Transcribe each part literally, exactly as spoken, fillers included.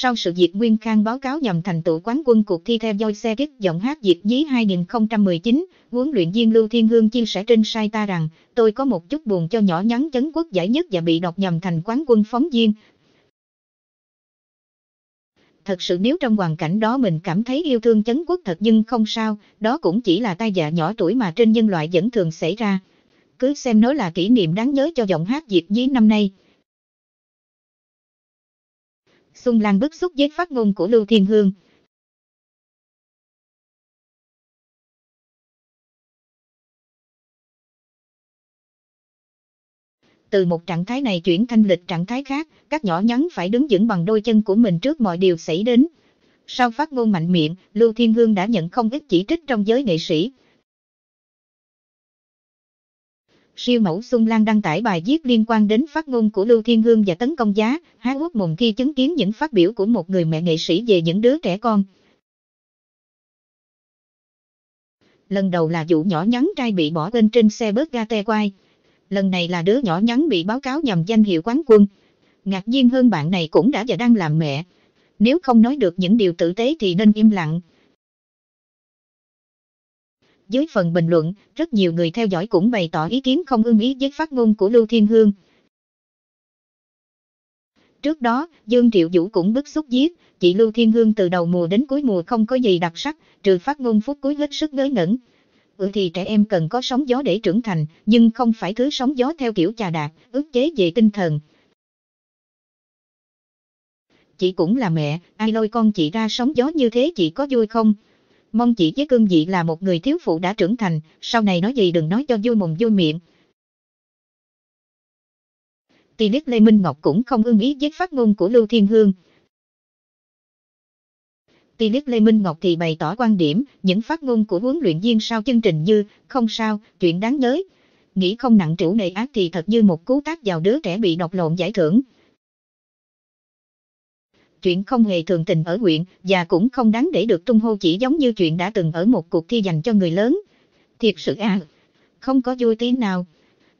Sau sự diệt Nguyên Khang báo cáo nhằm thành tựu quán quân cuộc thi theo dõi xe kích giọng hát diệt dí hai không một chín, huấn luyện viên Lưu Thiên Hương chia sẻ trên site ta rằng, tôi có một chút buồn cho nhỏ nhắn Trấn Quốc giải nhất và bị đọc nhằm thành quán quân phóng viên. Thật sự nếu trong hoàn cảnh đó mình cảm thấy yêu thương Trấn Quốc thật, nhưng không sao, đó cũng chỉ là tai dạ nhỏ tuổi mà trên nhân loại vẫn thường xảy ra. Cứ xem nó là kỷ niệm đáng nhớ cho giọng hát diệt dí năm nay. Xuân Lan bức xúc với phát ngôn của Lưu Thiên Hương. Từ một trạng thái này chuyển thanh lịch trạng thái khác, các nhỏ nhắn phải đứng vững bằng đôi chân của mình trước mọi điều xảy đến. Sau phát ngôn mạnh miệng, Lưu Thiên Hương đã nhận không ít chỉ trích trong giới nghệ sĩ. Siêu mẫu Xuân Lan đăng tải bài viết liên quan đến phát ngôn của Lưu Thiên Hương và tấn công giá, há hốc mồm khi chứng kiến những phát biểu của một người mẹ nghệ sĩ về những đứa trẻ con. Lần đầu là vụ nhỏ nhắn trai bị bỏ quên trên xe bớt ga te quai. Lần này là đứa nhỏ nhắn bị báo cáo nhằm danh hiệu quán quân. Ngạc nhiên hơn bạn này cũng đã và đang làm mẹ. Nếu không nói được những điều tử tế thì nên im lặng. Dưới phần bình luận, rất nhiều người theo dõi cũng bày tỏ ý kiến không ưng ý với phát ngôn của Lưu Thiên Hương. Trước đó, Dương Triệu Vũ cũng bức xúc viết, chị Lưu Thiên Hương từ đầu mùa đến cuối mùa không có gì đặc sắc, trừ phát ngôn phút cuối hết sức ngớ ngẩn. Ừ thì trẻ em cần có sóng gió để trưởng thành, nhưng không phải thứ sóng gió theo kiểu chà đạp, ức chế về tinh thần. Chị cũng là mẹ, ai lôi con chị ra sóng gió như thế chị có vui không? Mong chị với cương vị là một người thiếu phụ đã trưởng thành, sau này nói gì đừng nói cho vui mồm vui miệng. Tỳ Lê Minh Ngọc cũng không ưng ý với phát ngôn của Lưu Thiên Hương. Tỳ Lê Minh Ngọc thì bày tỏ quan điểm, những phát ngôn của huấn luyện viên sau chương trình như, không sao, chuyện đáng nhớ. Nghĩ không nặng trĩu nề ác thì thật như một cú tát vào đứa trẻ bị đọc lộn giải thưởng. Chuyện không hề thường tình ở huyện và cũng không đáng để được tung hô, chỉ giống như chuyện đã từng ở một cuộc thi dành cho người lớn. Thiệt sự à, không có vui tí nào.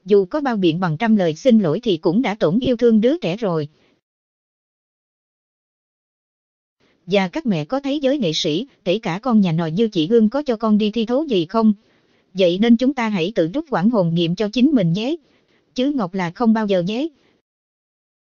Dù có bao biện bằng trăm lời xin lỗi thì cũng đã tổn yêu thương đứa trẻ rồi. Và các mẹ có thấy giới nghệ sĩ, kể cả con nhà nòi như chị Hương có cho con đi thi thố gì không? Vậy nên chúng ta hãy tự rút quản hồn nghiệm cho chính mình nhé. Chứ Ngọc là không bao giờ nhé.